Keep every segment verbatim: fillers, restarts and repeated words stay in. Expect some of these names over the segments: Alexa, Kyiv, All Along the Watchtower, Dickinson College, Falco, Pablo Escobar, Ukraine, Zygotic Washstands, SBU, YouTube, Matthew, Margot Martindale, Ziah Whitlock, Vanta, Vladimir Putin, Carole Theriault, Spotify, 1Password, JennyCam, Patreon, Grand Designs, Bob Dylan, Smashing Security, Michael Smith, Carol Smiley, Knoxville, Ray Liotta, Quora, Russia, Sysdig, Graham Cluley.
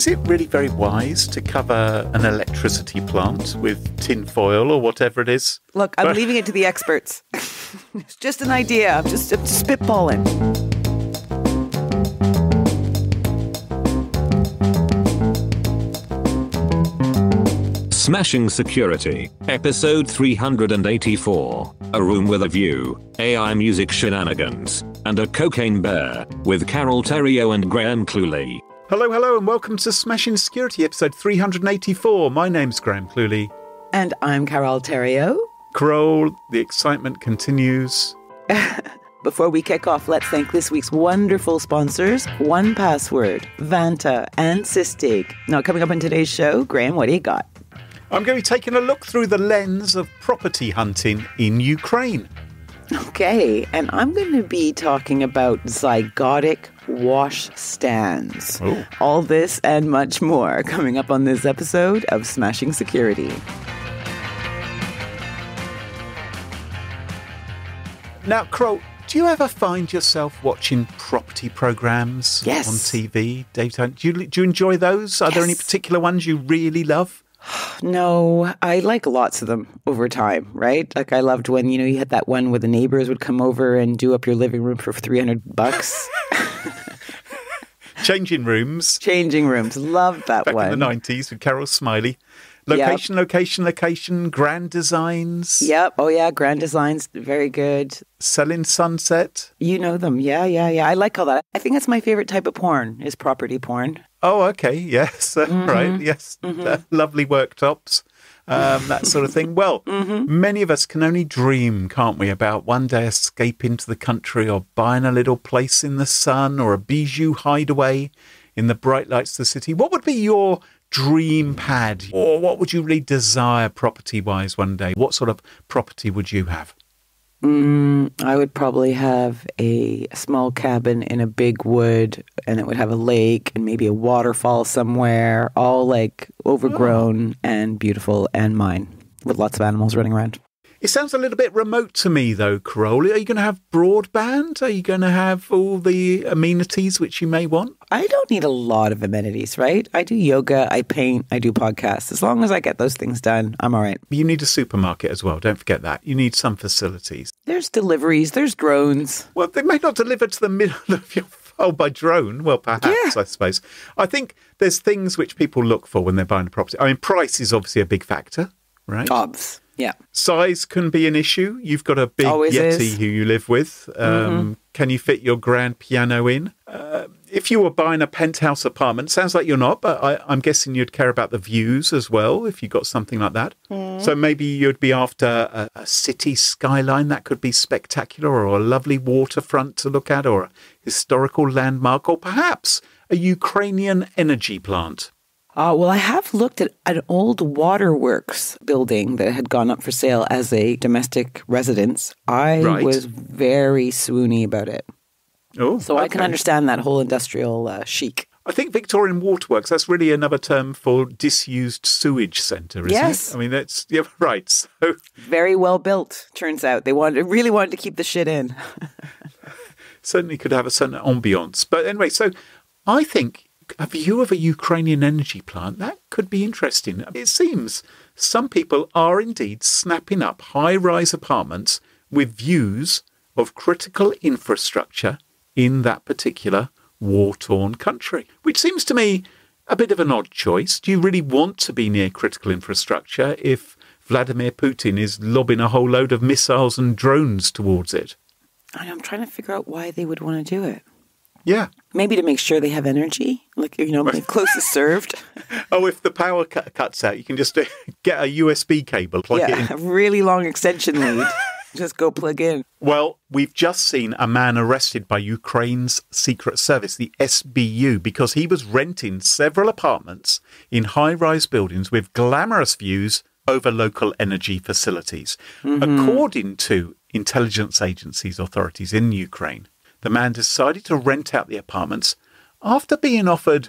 Is it really very wise to cover an electricity plant with tin foil or whatever it is? Look, I'm leaving it to the experts. It's just an idea. I'm just, I'm just spitballing. Smashing Security, Episode three hundred eighty-four, A Room with a View, A I Music Shenanigans, and a Cocaine Bear, with Carole Theriault and Graham Cluley. Hello, hello, and welcome to Smashing Security, Episode three hundred eighty-four. My name's Graham Cluley. And I'm Carole Theriault. Carole, the excitement continues. Before we kick off, let's thank this week's wonderful sponsors, one password, Vanta, and Sysdig. Now, coming up in today's show, Graham, what do you got? I'm going to be taking a look through the lens of property hunting in Ukraine. Okay, and I'm going to be talking about zygotic wash stands. Oh. All this and much more coming up on this episode of Smashing Security. Now, Carole, do you ever find yourself watching property programs yes. on T V? Dave, do you, do you enjoy those? Are yes. there any particular ones you really love? No, I like lots of them over time, right? Like I loved when, you know, you had that one where the neighbors would come over and do up your living room for three hundred bucks. Changing Rooms. Changing Rooms. Love that Back one. Back in the nineties with Carol Smiley. Location, yep. location, location. Grand Designs. Yep. Oh, yeah. Grand Designs. Very good. Selling Sunset. You know them. Yeah, yeah, yeah. I like all that. I think that's my favorite type of porn is property porn. Oh, okay. Yes. Mm-hmm. Right. Yes. Mm-hmm. uh, lovely worktops. Um, that sort of thing. Well, mm-hmm. many of us can only dream, can't we, about one day escaping to the country or buying a little place in the sun or a bijou hideaway in the bright lights of the city. What would be your dream pad, or what would you really desire property-wise one day? What sort of property would you have? Mm, I would probably have a small cabin in a big wood, and it would have a lake and maybe a waterfall somewhere, all like overgrown oh. and beautiful and mine with lots of animals running around. It sounds a little bit remote to me, though, Carole. Are you going to have broadband? Are you going to have all the amenities which you may want? I don't need a lot of amenities, right? I do yoga, I paint, I do podcasts. As long as I get those things done, I'm all right. You need a supermarket as well. Don't forget that. You need some facilities. There's deliveries. There's drones. Well, they may not deliver to the middle of your Oh, by drone? Well, perhaps, yeah. I suppose. I think there's things which people look for when they're buying a property. I mean, price is obviously a big factor, right? Obviously. Yeah. Size can be an issue. You've got a big Always Yeti is. Who you live with. Um, mm-hmm. Can you fit your grand piano in? Uh, if you were buying a penthouse apartment, sounds like you're not, but I, I'm guessing you'd care about the views as well if you got something like that. Mm. So maybe you'd be after a, a city skyline that could be spectacular, or a lovely waterfront to look at, or a historical landmark, or perhaps a Ukrainian energy plant. Uh, well, I have looked at an old waterworks building that had gone up for sale as a domestic residence. I right. was very swoony about it. Oh, so okay. I can understand that whole industrial uh, chic. I think Victorian waterworks, that's really another term for disused sewage centre, isn't yes. it? I mean, that's yeah, right. So very well built, turns out. They wanted, really wanted to keep the shit in. Certainly could have a certain ambience. But anyway, so I think a view of a Ukrainian energy plant, that could be interesting. It seems some people are indeed snapping up high-rise apartments with views of critical infrastructure in that particular war-torn country, which seems to me a bit of an odd choice. Do you really want to be near critical infrastructure if Vladimir Putin is lobbing a whole load of missiles and drones towards it? I'm trying to figure out why they would want to do it. Yeah. Maybe to make sure they have energy, like, you know, closest served. Oh, if the power cut, cuts out, you can just get a U S B cable, plug yeah, it in. A really long extension lead. Just go plug in. Well, we've just seen a man arrested by Ukraine's Secret Service, the S B U, because he was renting several apartments in high-rise buildings with glamorous views over local energy facilities. Mm-hmm. According to intelligence agencies authorities in Ukraine, the man decided to rent out the apartments after being offered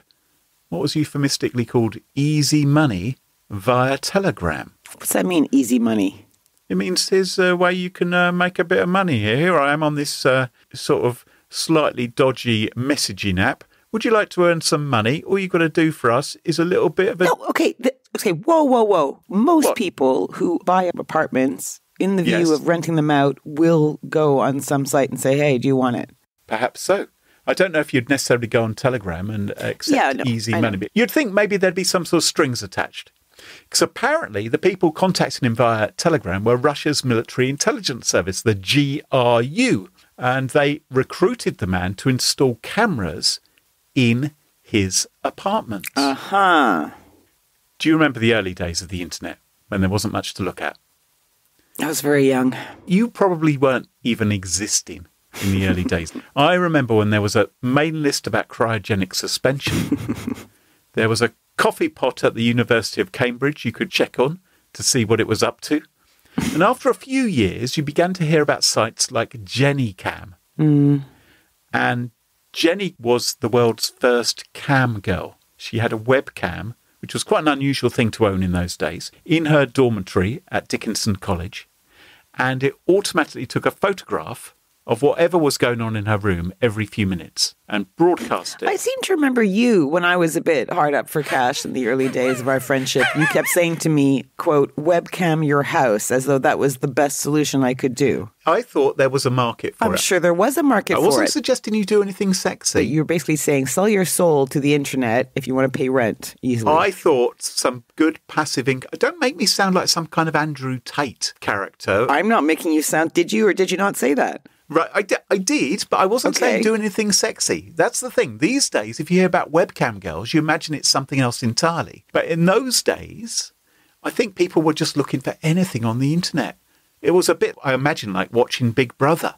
what was euphemistically called easy money via Telegram. What's that mean, easy money? It means there's a way you can uh, make a bit of money here. Here I am on this uh, sort of slightly dodgy messaging app, would you like to earn some money? All you've got to do for us is a little bit of a... No, okay, the, okay, whoa, whoa, whoa. Most what? people who buy up apartments in the view yes. of renting them out will go on some site and say, hey, do you want it? Perhaps so. I don't know if you'd necessarily go on Telegram and accept yeah, no, easy money. But you'd think maybe there'd be some sort of strings attached. Because apparently the people contacting him via Telegram were Russia's military intelligence service, the G R U. And they recruited the man to install cameras in his apartment. Uh-huh. Do you remember the early days of the internet when there wasn't much to look at? I was very young. You probably weren't even existing in the early days. I remember when there was a main list about cryogenic suspension. There was a coffee pot at the University of Cambridge you could check on to see what it was up to. And after a few years, you began to hear about sites like JennyCam. Mm. And Jenny was the world's first cam girl. She had a webcam, which was quite an unusual thing to own in those days, in her dormitory at Dickinson College. And it automatically took a photograph of whatever was going on in her room every few minutes and broadcast it. I seem to remember you, when I was a bit hard up for cash in the early days of our friendship, you kept saying to me, quote, webcam your house, as though that was the best solution I could do. I thought there was a market for I'm it. I'm sure there was a market I for it. I wasn't suggesting you do anything sexy. But you were basically saying, sell your soul to the internet if you want to pay rent easily. I thought some good passive income. Don't make me sound like some kind of Andrew Tate character. I'm not making you sound, did you or did you not say that? Right, I, d I did, but I wasn't okay. saying do anything sexy. That's the thing. These days, if you hear about webcam girls, you imagine it's something else entirely. But in those days, I think people were just looking for anything on the internet. It was a bit, I imagine, like watching Big Brother.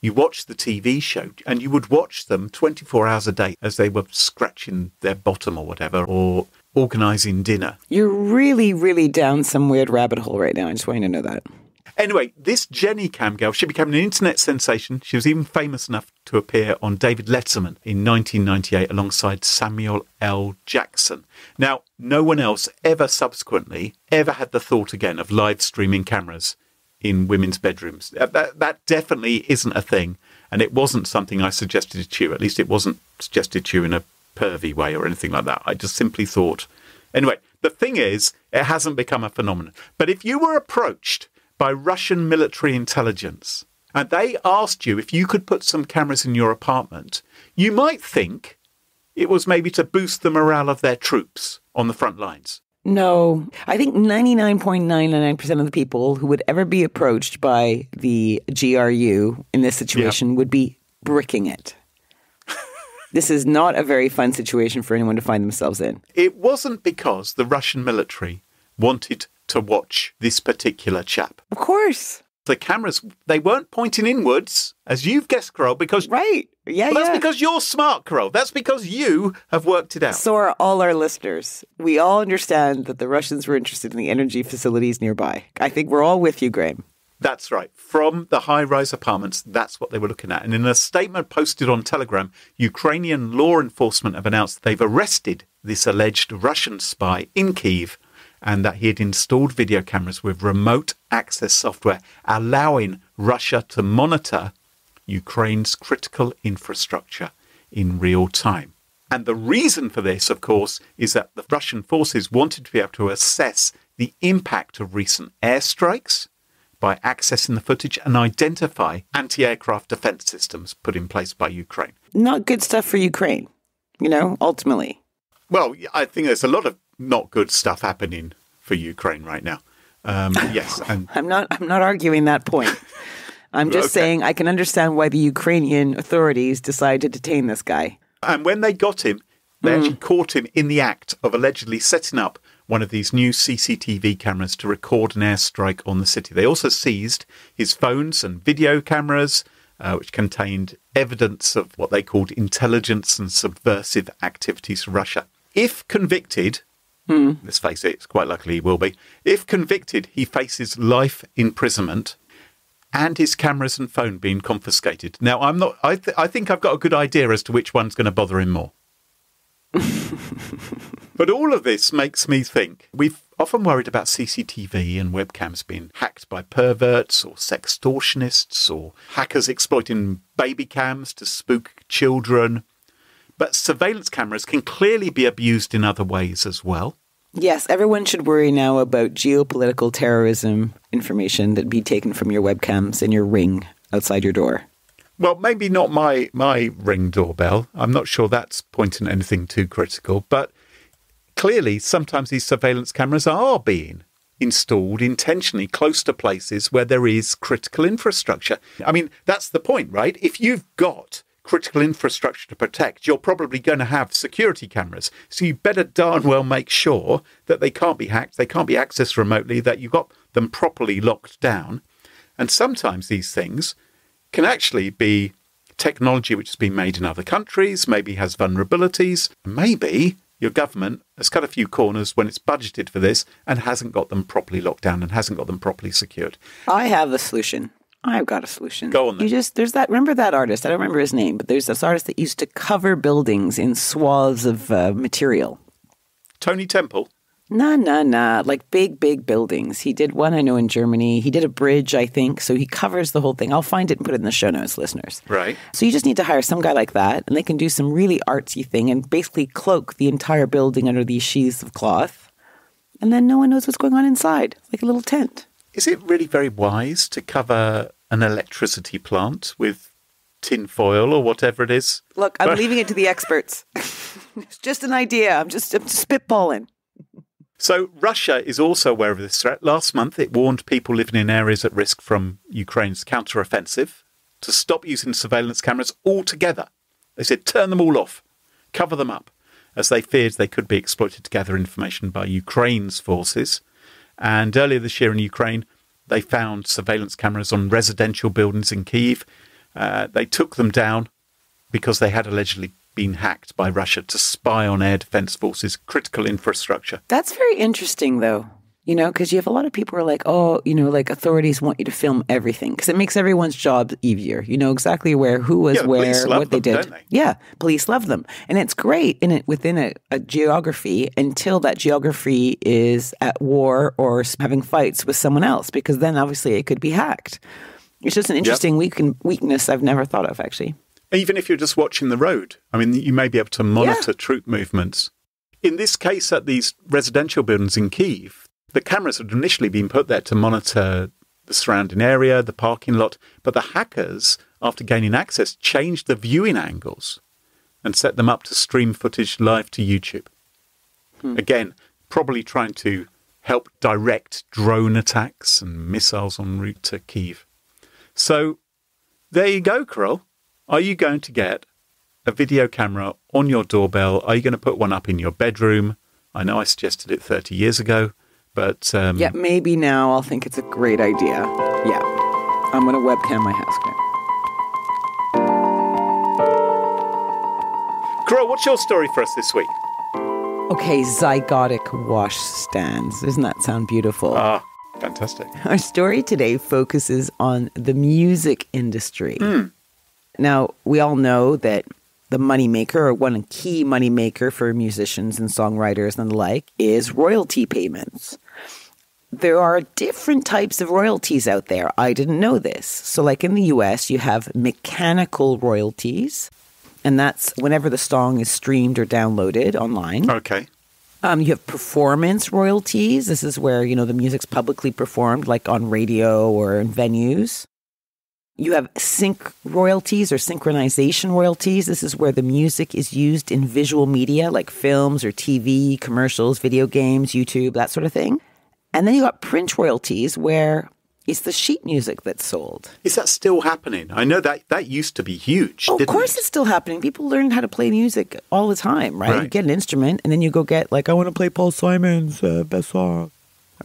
You watched the T V show and you would watch them twenty-four hours a day as they were scratching their bottom or whatever, or organising dinner. You're really, really down some weird rabbit hole right now. I just want you to know that. Anyway, this Jenny Cam girl, she became an internet sensation. She was even famous enough to appear on David Letterman in nineteen ninety-eight alongside Samuel L. Jackson. Now, no one else ever subsequently ever had the thought again of live streaming cameras in women's bedrooms. That, that definitely isn't a thing. And it wasn't something I suggested to you. At least it wasn't suggested to you in a pervy way or anything like that. I just simply thought. Anyway, the thing is, it hasn't become a phenomenon. But if you were approached by Russian military intelligence, and they asked you if you could put some cameras in your apartment, you might think it was maybe to boost the morale of their troops on the front lines. No, I think ninety-nine point nine nine percent of the people who would ever be approached by the G R U in this situation yep. would be bricking it. This is not a very fun situation for anyone to find themselves in. It wasn't because the Russian military wanted to watch this particular chap. Of course. The cameras, they weren't pointing inwards, as you've guessed, Carole, because... Right, yeah, well, that's yeah. That's because you're smart, Carole. That's because you have worked it out. So are all our listeners. We all understand that the Russians were interested in the energy facilities nearby. I think we're all with you, Graham. That's right. From the high-rise apartments, that's what they were looking at. And in a statement posted on Telegram, Ukrainian law enforcement have announced they've arrested this alleged Russian spy in Kyiv, and that he had installed video cameras with remote access software, allowing Russia to monitor Ukraine's critical infrastructure in real time. And the reason for this, of course, is that the Russian forces wanted to be able to assess the impact of recent airstrikes by accessing the footage and identify anti-aircraft defense systems put in place by Ukraine. Not good stuff for Ukraine, you know, ultimately. Well, I think there's a lot of not good stuff happening for Ukraine right now. Um, yes, and I'm not. I'm not arguing that point. I'm just okay. saying I can understand why the Ukrainian authorities decided to detain this guy. And when they got him, they mm. actually caught him in the act of allegedly setting up one of these new C C T V cameras to record an airstrike on the city. They also seized his phones and video cameras, uh, which contained evidence of what they called intelligence and subversive activities for Russia. If convicted. Hmm. Let's face it, it's quite likely he will be. If convicted, he faces life imprisonment and his cameras and phone being confiscated. Now, I'm not. I, th I think I've got a good idea as to which one's going to bother him more. But all of this makes me think. We've often worried about C C T V and webcams being hacked by perverts or sextortionists or hackers exploiting baby cams to spook children. But surveillance cameras can clearly be abused in other ways as well. Yes, everyone should worry now about geopolitical terrorism information that'd be taken from your webcams and your Ring outside your door. Well, maybe not my, my Ring doorbell. I'm not sure that's pointing at anything too critical. But clearly, sometimes these surveillance cameras are being installed intentionally close to places where there is critical infrastructure. I mean, that's the point, right? If you've got critical infrastructure to protect, you're probably going to have security cameras. So you better darn well make sure that they can't be hacked, they can't be accessed remotely, that you've got them properly locked down. And sometimes these things can actually be technology which has been made in other countries, maybe has vulnerabilities. Maybe your government has cut a few corners when it's budgeted for this and hasn't got them properly locked down and hasn't got them properly secured. I have a solution. I've got a solution. Go on then. You just, there's that, remember that artist? I don't remember his name, but there's this artist that used to cover buildings in swaths of uh, material. Tony Temple? Nah, nah, nah. Like big, big buildings. He did one, I know, in Germany. He did a bridge, I think. So he covers the whole thing. I'll find it and put it in the show notes, listeners. Right. So you just need to hire some guy like that, and they can do some really artsy thing and basically cloak the entire building under these sheaths of cloth. And then no one knows what's going on inside, like a little tent. Is it really very wise to cover an electricity plant with tin foil or whatever it is? Look, I'm leaving it to the experts. It's just an idea. I'm just, I'm just spitballing. So Russia is also aware of this threat. Last month, it warned people living in areas at risk from Ukraine's counteroffensive to stop using surveillance cameras altogether. They said, turn them all off, cover them up, as they feared they could be exploited to gather information by Ukraine's forces. And earlier this year in Ukraine, they found surveillance cameras on residential buildings in Kyiv. Uh, they took them down because they had allegedly been hacked by Russia to spy on air defense forces, critical infrastructure. That's very interesting, though, you know, because you have a lot of people who are like, oh, you know, like authorities want you to film everything because it makes everyone's job easier. You know exactly where, who was yeah, where, what them, they did. They? Yeah, police love them. And it's great in it within a, a geography until that geography is at war or having fights with someone else, because then obviously it could be hacked. It's just an interesting yep. weakness I've never thought of, actually. Even if you're just watching the road, I mean, you may be able to monitor yeah. troop movements. In this case, at these residential buildings in Kyiv, the cameras had initially been put there to monitor the surrounding area, the parking lot, but the hackers, after gaining access, changed the viewing angles and set them up to stream footage live to YouTube. Hmm. Again, probably trying to help direct drone attacks and missiles en route to Kyiv. So there you go, Carole. Are you going to get a video camera on your doorbell? Are you going to put one up in your bedroom? I know I suggested it thirty years ago, but... Um, yeah, maybe now I'll think it's a great idea. Yeah, I'm going to webcam my house now. Carole, what's your story for us this week? Okay, zygotic wash stands. Doesn't that sound beautiful? Ah, uh, fantastic. Our story today focuses on the music industry. Mm. Now, we all know that the moneymaker, or one key moneymaker for musicians and songwriters and the like, is royalty payments. There are different types of royalties out there. I didn't know this. So like in the U S, you have mechanical royalties, and that's whenever the song is streamed or downloaded online. Okay. Um, you have performance royalties. This is where, you know, the music's publicly performed, like on radio or in venues. You have sync royalties or synchronization royalties. This is where the music is used in visual media like films or T V, commercials, video games, YouTube, that sort of thing. And then you got print royalties where it's the sheet music that's sold. Is that still happening? I know that that used to be huge. Oh, of course it? it's still happening. People learn how to play music all the time, right? right? You get an instrument and then you go get like, I want to play Paul Simon's uh, best song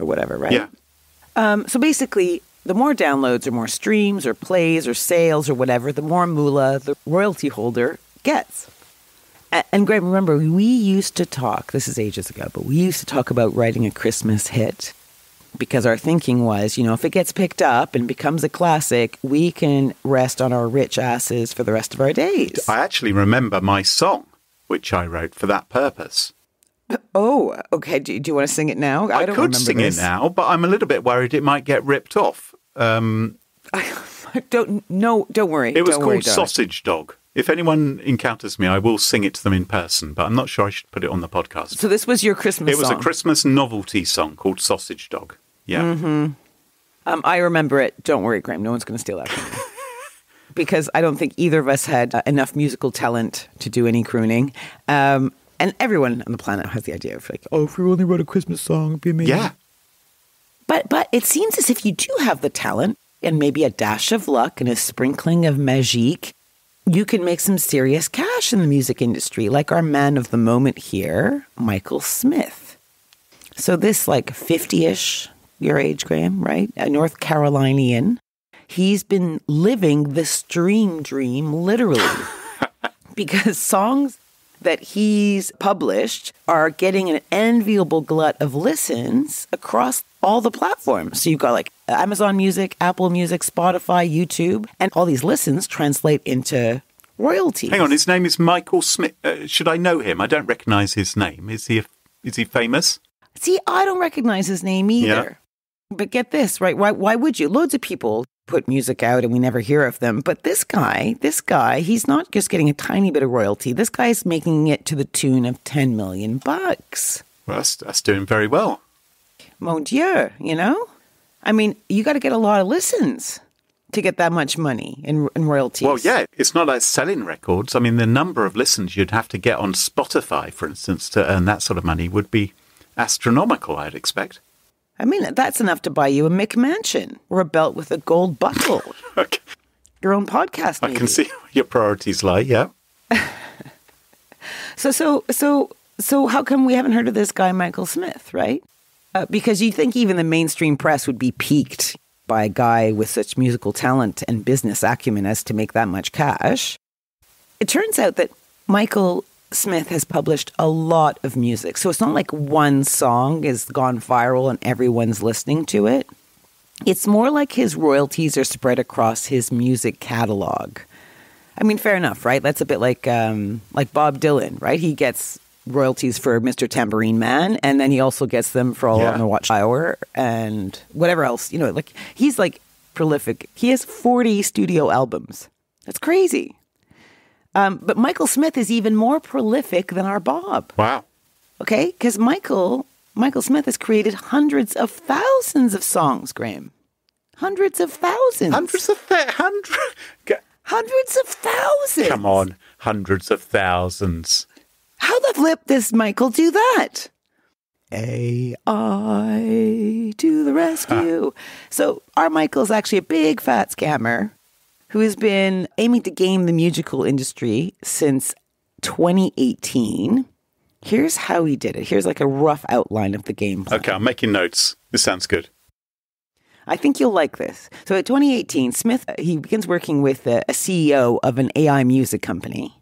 or whatever, right? Yeah. Um, so basically... the more downloads or more streams or plays or sales or whatever, the more moolah the royalty holder gets. And Graham, remember, we used to talk, this is ages ago, but we used to talk about writing a Christmas hit because our thinking was, you know, if it gets picked up and becomes a classic, we can rest on our rich asses for the rest of our days. I actually remember my song, which I wrote for that purpose. Oh, okay. Do, do you want to sing it now? I, I don't could sing this. it now, but I'm a little bit worried it might get ripped off. Um, I, I don't. No, don't worry. It was don't called worry, Sausage Dog. If anyone encounters me, I will sing it to them in person, but I'm not sure I should put it on the podcast. So this was your Christmas song? It was song. a Christmas novelty song called Sausage Dog. Yeah. Mm-hmm. Um, I remember it. Don't worry, Graham. No one's going to steal that from me. Because I don't think either of us had uh, enough musical talent to do any crooning. Um, and everyone on the planet has the idea of like, oh, if we only wrote a Christmas song, it'd be amazing. Yeah. But, but it seems as if you do have the talent and maybe a dash of luck and a sprinkling of magique. You can make some serious cash in the music industry, like our man of the moment here, Michael Smith. So this like fifty-ish, your age, Graham, right? A North Carolinian. He's been living the stream dream, literally, because songs that he's published are getting an enviable glut of listens across all the platforms. So you've got like Amazon Music, Apple Music, Spotify, YouTube, and all these listens translate into royalties. Hang on, his name is Michael Smith. Uh, should I know him? I don't recognize his name. Is he, is he famous? See, I don't recognize his name either. Yeah. But get this, right? Why, why would you? Loads of people put music out and we never hear of them. But this guy, this guy, he's not just getting a tiny bit of royalty. This guy's making it to the tune of ten million bucks. Well, that's, that's doing very well. Mon Dieu, you know? I mean, you got to get a lot of listens to get that much money in, in royalties. Well, yeah, it's not like selling records. I mean, the number of listens you'd have to get on Spotify, for instance, to earn that sort of money would be astronomical, I'd expect. I mean, that's enough to buy you a McMansion or a belt with a gold buckle. Okay. Your own podcast, maybe. I can see where your priorities lie, yeah. so, so, so, so how come we haven't heard of this guy, Michael Smith, right? Uh, because you'd think even the mainstream press would be piqued by a guy with such musical talent and business acumen as to make that much cash. It turns out that Michael Smith has published a lot of music. So it's not like one song has gone viral and everyone's listening to it. It's more like his royalties are spread across his music catalog. I mean, fair enough, right? That's a bit like um, like Bob Dylan, right? He gets royalties for Mister Tambourine Man, and then he also gets them for All Along the Watchtower and whatever else. You know, like he's like prolific. He has forty studio albums. That's crazy. Um, but Michael Smith is even more prolific than our Bob. Wow. Okay, because Michael Michael Smith has created hundreds of thousands of songs, Graham. Hundreds of thousands. Hundreds of th hundred. Hundreds of thousands. Come on, hundreds of thousands. How the flip does Michael do that? A I to the rescue. Ah. So our Michael's actually a big fat scammer who has been aiming to game the musical industry since twenty eighteen. Here's how he did it. Here's like a rough outline of the game plan. Okay, I'm making notes. This sounds good. I think you'll like this. So in twenty eighteen, Smith, he begins working with a, a C E O of an A I music company.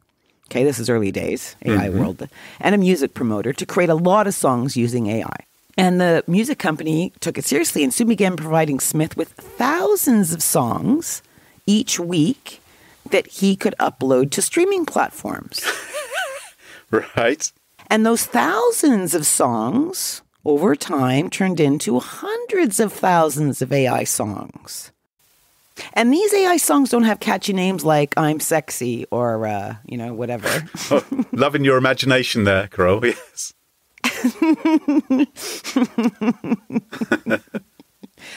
Okay, this is early days, A I mm-hmm. world, and a music promoter to create a lot of songs using A I. And the music company took it seriously and soon began providing Smith with thousands of songs each week that he could upload to streaming platforms. Right. And those thousands of songs over time turned into hundreds of thousands of A I songs. And these A I songs don't have catchy names like I'm Sexy or, uh, you know, whatever. Oh, loving your imagination there, Carole, yes.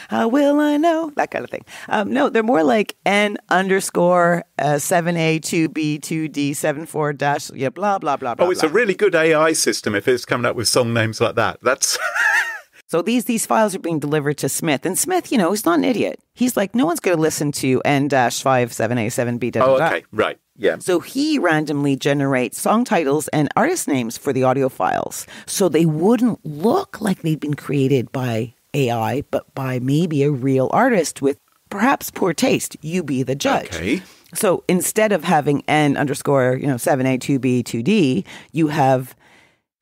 How will I know? That kind of thing. Um, no, they're more like N underscore uh, seven A two B two D seven four dash, yeah, blah, blah, blah, blah. Oh, it's blah. A really good A I system if it's coming up with song names like that. That's... So these these files are being delivered to Smith. And Smith, you know, he's not an idiot. He's like, no one's going to listen to N five seven A seven B. Da, oh, okay. Da. Right. Yeah. So he randomly generates song titles and artist names for the audio files. So they wouldn't look like they'd been created by A I, but by maybe a real artist with perhaps poor taste. You be the judge. Okay. So instead of having N underscore, you know, seven A two B two D, you have...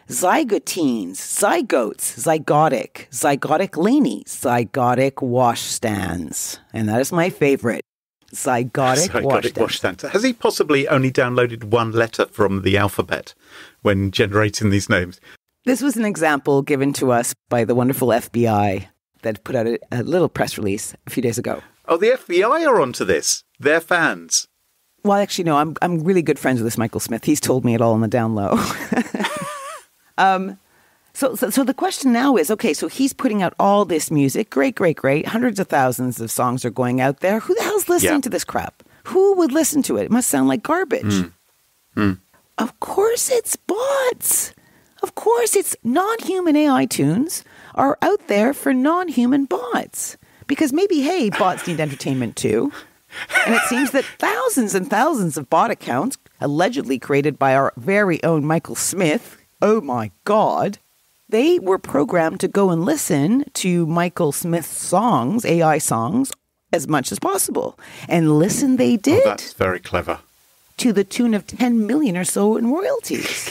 Zygotines, zygotes, zygotic, zygotic laney, zygotic washstands. And that is my favorite. Zygotic, zygotic washstands. Wash Has he possibly only downloaded one letter from the alphabet when generating these names? This was an example given to us by the wonderful F B I that put out a, a little press release a few days ago. Oh, the F B I are onto this. They're fans. Well, actually, no, I'm I'm really good friends with this Michael Smith. He's told me it all on the down low. um, so, so so the question now is, okay, so he's putting out all this music. Great, great, great. Hundreds of thousands of songs are going out there. Who the hell's listening yeah. to this crap? Who would listen to it? It must sound like garbage. Mm. Mm. Of course it's bots. Of course it's non-human A I tunes are out there for non-human bots. Because maybe, hey, bots need entertainment too. And it seems that thousands and thousands of bot accounts, allegedly created by our very own Michael Smith, oh my God, they were programmed to go and listen to Michael Smith's songs, A I songs, as much as possible. And listen they did. Oh, that's very clever. To the tune of ten million or so in royalties.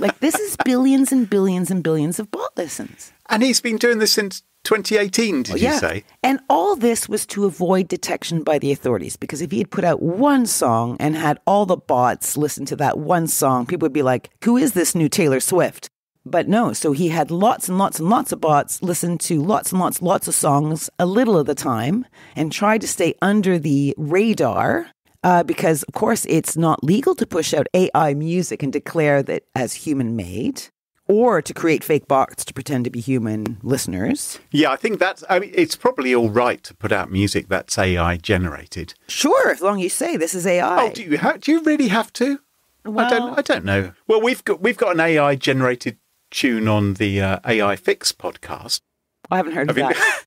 Like, this is billions and billions and billions of bot listens. And he's been doing this since twenty eighteen, did well, yeah. you say? And all this was to avoid detection by the authorities, because if he had put out one song and had all the bots listen to that one song, people would be like, who is this new Taylor Swift? But no, so he had lots and lots and lots of bots listen to lots and lots, lots of songs a little at the time and try to stay under the radar. Uh, because, of course, it's not legal to push out A I music and declare that as human-made or to create fake bots to pretend to be human listeners. Yeah, I think that's, I mean, it's probably all right to put out music that's A I-generated. Sure, as long as you say this is A I. Oh, do you, ha do you really have to? Well, I don't, I don't know. Well, we've got, we've got an A I-generated tune on the uh, A I Fix podcast. I haven't heard of have that.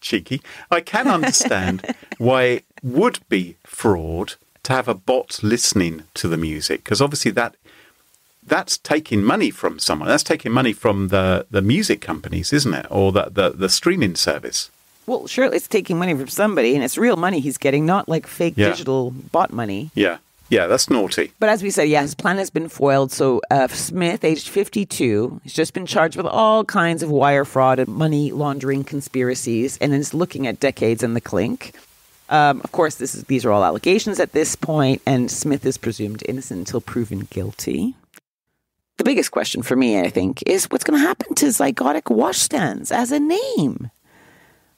Cheeky. I can understand why it would be fraud to have a bot listening to the music, because obviously that that's taking money from someone. That's taking money from the, the music companies, isn't it? Or the, the, the streaming service. Well, surely it's taking money from somebody, and it's real money he's getting, not like fake yeah. digital bot money. Yeah. Yeah, that's naughty. But as we said, yeah, his plan has been foiled. So uh, Smith, aged fifty-two, has just been charged with all kinds of wire fraud and money laundering conspiracies, and is looking at decades in the clink. Um, of course, this is, these are all allegations at this point, and Smith is presumed innocent until proven guilty. The biggest question for me, I think, is what's going to happen to Zygotic Washstands as a name?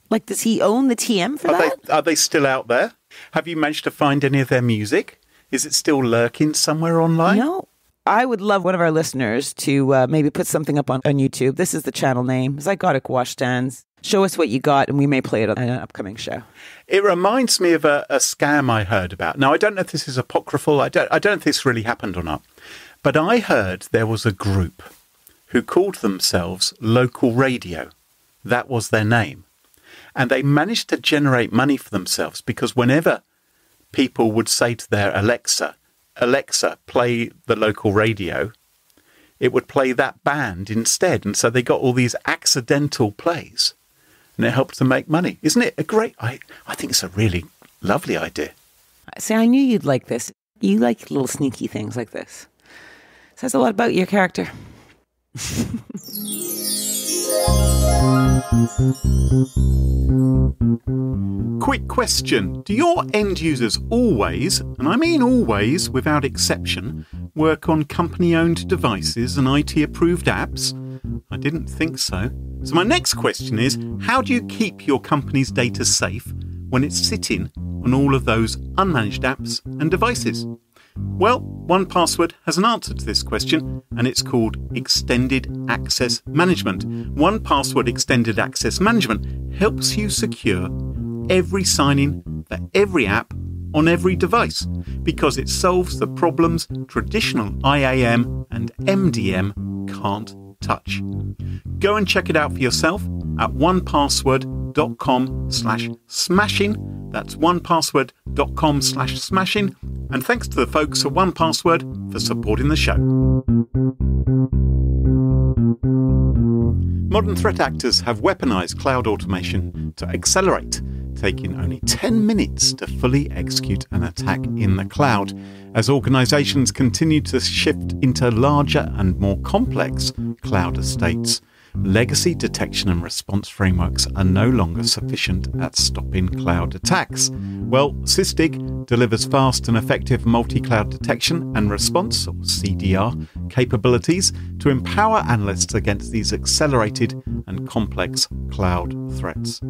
Like, does he own the T M for are that? They, are they still out there? Have you managed to find any of their music? Is it still lurking somewhere online? No. I would love one of our listeners to uh, maybe put something up on, on YouTube. This is the channel name, Zygotic Washstands. Show us what you got, and we may play it on an upcoming show. It reminds me of a, a scam I heard about. Now, I don't know if this is apocryphal. I don't, I don't know if this really happened or not. But I heard there was a group who called themselves Local Radio. That was their name. And they managed to generate money for themselves, because whenever people would say to their Alexa, Alexa, play the local radio, it would play that band instead. And so they got all these accidental plays, and it helped them make money. Isn't it a great, I, I think it's a really lovely idea. See, I knew you'd like this. You like little sneaky things like this. Says a lot about your character. Quick question. Do your end users always, and I mean always without exception, work on company-owned devices and I T-approved apps? I didn't think so. So my next question is, how do you keep your company's data safe when it's sitting on all of those unmanaged apps and devices? Well, one password has an answer to this question, and it's called Extended Access Management. one password Extended Access Management helps you secure every sign-in for every app on every device, because it solves the problems traditional I A M and M D M can't touch. Go and check it out for yourself at one password dot com slash smashing. That's one password dot com slash smashing. And thanks to the folks at one password for supporting the show. Modern threat actors have weaponized cloud automation to accelerate, taking only ten minutes to fully execute an attack in the cloud. As organizations continue to shift into larger and more complex cloud estates, legacy detection and response frameworks are no longer sufficient at stopping cloud attacks. Well, Sysdig delivers fast and effective multi-cloud detection and response, or C D R, capabilities to empower analysts against these accelerated and complex cloud threats.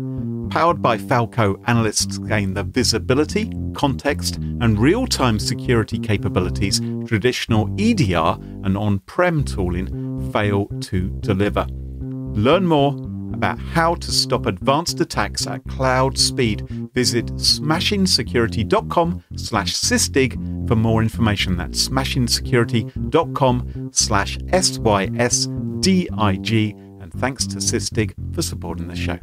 powered by Falco, analysts gain the visibility, context, and real-time security capabilities traditional E D R and on-prem tooling fail to deliver. Learn more about how to stop advanced attacks at cloud speed. Visit smashing security dot com slash sysdig for more information. That's smashing security dot com slash S Y S D I G. And thanks to Sysdig for supporting the show.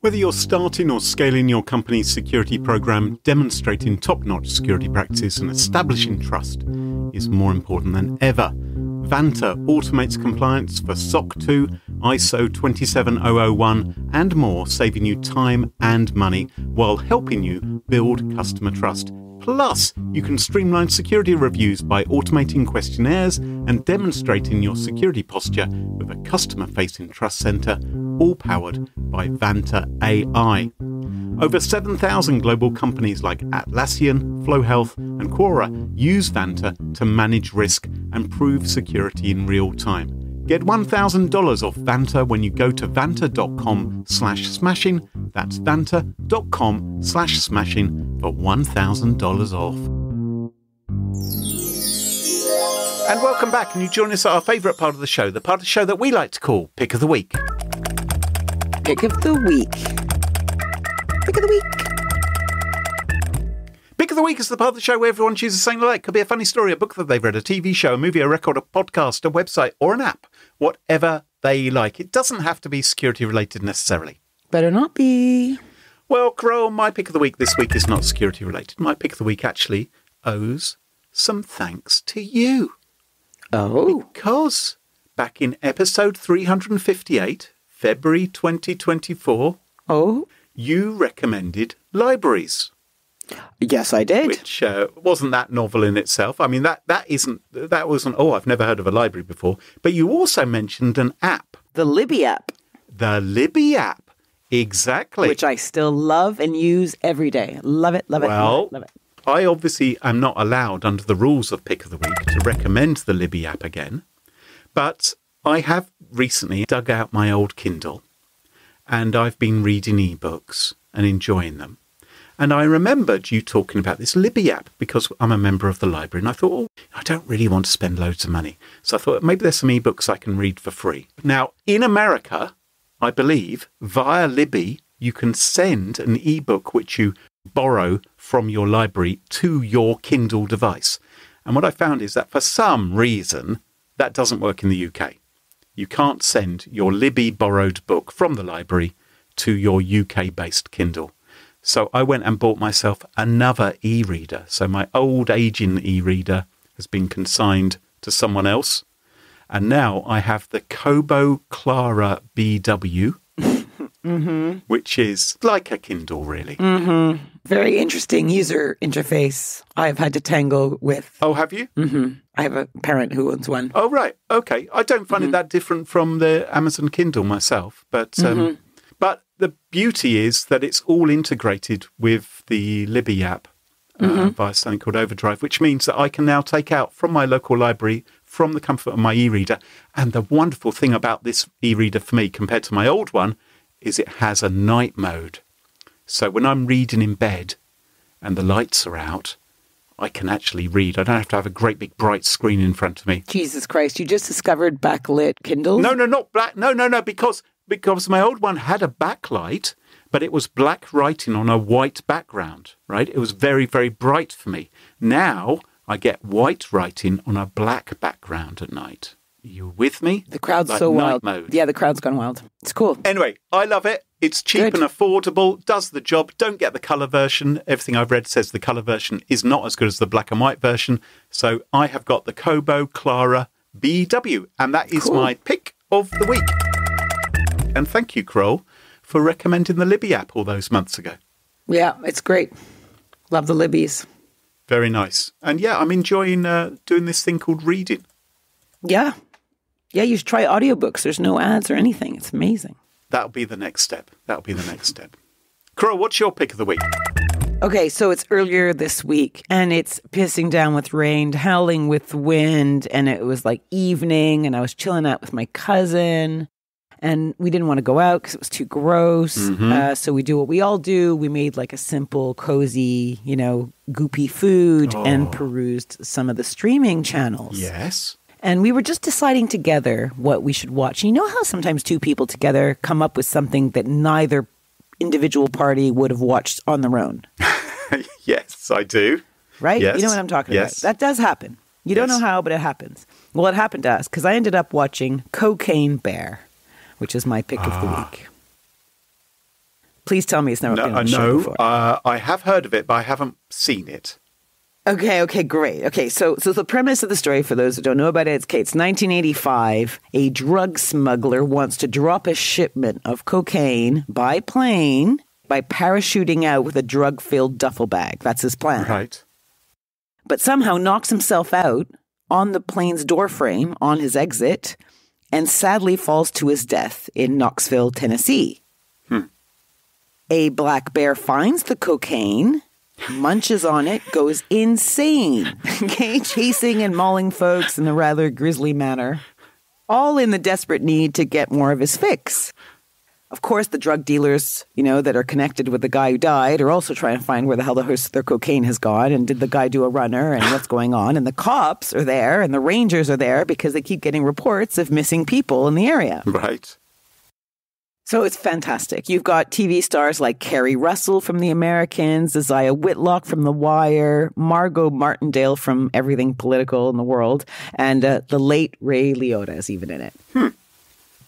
Whether you're starting or scaling your company's security program, demonstrating top-notch security practices and establishing trust is more important than ever. Vanta automates compliance for S O C two, I S O twenty-seven thousand one, and more, saving you time and money while helping you build customer trust. Plus, you can streamline security reviews by automating questionnaires and demonstrating your security posture with a customer-facing trust center, all powered by Vanta A I. Over seven thousand global companies like Atlassian, FlowHealth, and Quora use Vanta to manage risk and prove security in real time. Get one thousand dollars off Vanta when you go to vanta dot com slash smashing. That's vanta dot com slash smashing for one thousand dollars off. And welcome back, and you join us at our favourite part of the show, the part of the show that we like to call Pick of the Week. Pick of the Week. Pick of the Week. Pick of the Week is the part of the show where everyone chooses something they like. Could be a funny story, a book that they've read, a T V show, a movie, a record, a podcast, a website, or an app. Whatever they like. It doesn't have to be security related necessarily. Better not be. Well, Carole, my pick of the week this week is not security related. My pick of the week actually owes some thanks to you. Oh. Because back in episode three hundred fifty-eight, February twenty twenty-four. Oh. You recommended Libraries. Yes, I did. Which uh, wasn't that novel in itself. I mean, that, that isn't, that wasn't, oh, I've never heard of a library before. But you also mentioned an app. The Libby app. The Libby app. Exactly. Which I still love and use every day. Love it, love it, well, love it, love it. I obviously am not allowed under the rules of Pick of the Week to recommend the Libby app again. But I have recently dug out my old Kindle. And I've been reading ebooks and enjoying them. And I remembered you talking about this Libby app because I'm a member of the library. And I thought, oh, I don't really want to spend loads of money. So I thought maybe there's some ebooks I can read for free. Now, in America, I believe, via Libby, you can send an ebook which you borrow from your library to your Kindle device. And what I found is that for some reason, that doesn't work in the U K. You can't send your Libby borrowed book from the library to your U K-based Kindle. So I went and bought myself another e-reader. So my old aging e-reader has been consigned to someone else. And now I have the Kobo Clara B W, mm-hmm. which is like a Kindle, really. Mm-hmm. Very interesting user interface I've had to tangle with. Oh, have you? Mm-hmm. I have a parent who owns one. Oh, right. Okay. I don't find mm-hmm. it that different from the Amazon Kindle myself. But um, mm-hmm. but the beauty is that it's all integrated with the Libby app mm-hmm. uh, via something called Overdrive, which means that I can now take out from my local library from the comfort of my e-reader. And the wonderful thing about this e-reader for me compared to my old one is it has a night mode. So when I'm reading in bed and the lights are out, I can actually read. I don't have to have a great big bright screen in front of me. Jesus Christ, you just discovered backlit Kindles? No, no, not black. No, no, no, because because my old one had a backlight, but it was black writing on a white background, right? It was very, very bright for me. Now I get white writing on a black background at night. You with me? The crowd's like so wild. Mode. Yeah, the crowd's gone wild. It's cool. Anyway, I love it. It's cheap Good. and affordable, does the job. Don't get the colour version. Everything I've read says the colour version is not as good as the black and white version. So I have got the Kobo Clara B W, and that is cool. my pick of the week. And thank you, Carole, for recommending the Libby app all those months ago. Yeah, it's great. Love the Libbies. Very nice. And yeah, I'm enjoying uh, doing this thing called reading. Yeah. Yeah, you should try audiobooks. There's no ads or anything. It's amazing. That'll be the next step. That'll be the next step. Carole, what's your pick of the week? Okay, so it's earlier this week, and it's pissing down with rain, howling with wind, and it was like evening, and I was chilling out with my cousin, And we didn't want to go out because it was too gross. Mm-hmm. uh, so we do what we all do. We made like a simple, cozy, you know, goopy food oh. and perused some of the streaming channels. Yes. And we were just deciding together what we should watch. You know how sometimes two people together come up with something that neither individual party would have watched on their own? Yes, I do. Right? Yes. You know what I'm talking yes. about. That does happen. You yes. don't know how, but it happens. Well, it happened to us because I ended up watching Cocaine Bear, which is my pick ah. of the week. Please tell me it's never no, been on the uh, show no. before. Uh, I have heard of it, but I haven't seen it. Okay, okay, great. Okay, so so the premise of the story, for those who don't know about it, it's, okay, it's nineteen eighty-five. A drug smuggler wants to drop a shipment of cocaine by plane by parachuting out with a drug-filled duffel bag. That's his plan. Right. But somehow knocks himself out on the plane's doorframe on his exit and sadly falls to his death in Knoxville, Tennessee. Hmm. A black bear finds the cocaine, munches on it, goes insane, okay, chasing and mauling folks in a rather grisly manner, all in the desperate need to get more of his fix. Of course, the drug dealers, you know, that are connected with the guy who died are also trying to find where the hell the host of their cocaine has gone, and did the guy do a runner, and what's going on. And the cops are there, and the rangers are there because they keep getting reports of missing people in the area. Right. So it's fantastic. You've got T V stars like Keri Russell from The Americans, Ziah Whitlock from The Wire, Margot Martindale from Everything Political in the World, and uh, the late Ray Liotta is even in it. Hmm.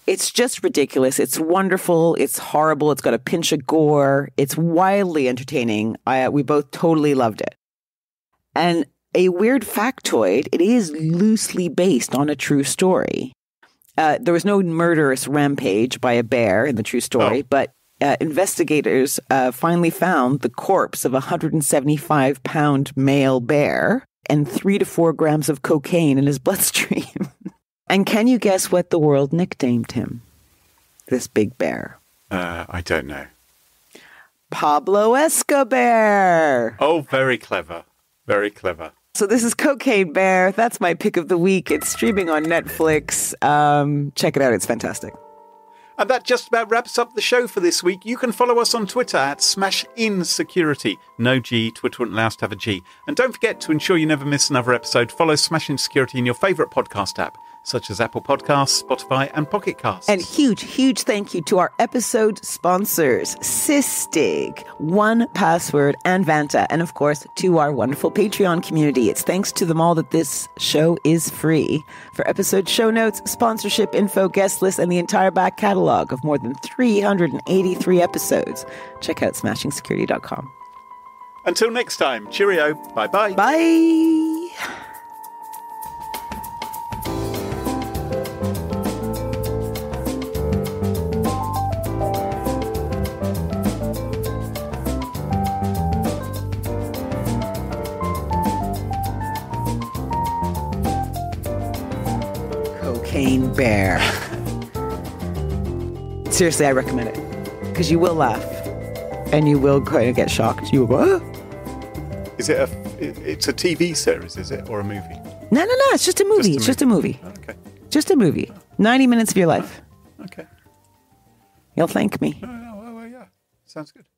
It's just ridiculous. It's wonderful. It's horrible. It's got a pinch of gore. It's wildly entertaining. I, we both totally loved it. And a weird factoid, it is loosely based on a true story. Uh, there was no murderous rampage by a bear in the true story, oh. but uh, investigators uh, finally found the corpse of a one hundred seventy-five pound male bear and three to four grams of cocaine in his bloodstream. And can you guess what the world nicknamed him? This big bear. Uh, I don't know. Pablo Escobar. Oh, very clever. Very clever. So this is Cocaine Bear. That's my pick of the week. It's streaming on Netflix. Um, check it out. It's fantastic. And that just about wraps up the show for this week. You can follow us on Twitter at Smashing Security. No G. Twitter wouldn't allow us to have a G. And don't forget, to ensure you never miss another episode, follow Smashing Security in your favourite podcast app, such as Apple Podcasts, Spotify and Pocket Casts. And huge, huge thank you to our episode sponsors, Sysdig, one Password and Vanta. And of course, to our wonderful Patreon community. It's thanks to them all that this show is free. For episode show notes, sponsorship info, guest list, and the entire back catalogue of more than three hundred eighty-three episodes, check out smashing security dot com. Until next time, cheerio. Bye-bye. Bye. Bear. Seriously, I recommend it because you will laugh and you will kind of get shocked. You will go, oh. Is it a? It's a T V series, is it, or a movie? No, no, no. It's just a movie. Just a movie. It's just a movie. Oh, okay. Just a movie. ninety minutes of your life. Oh, okay. You'll thank me. Oh, oh, oh yeah. Sounds good.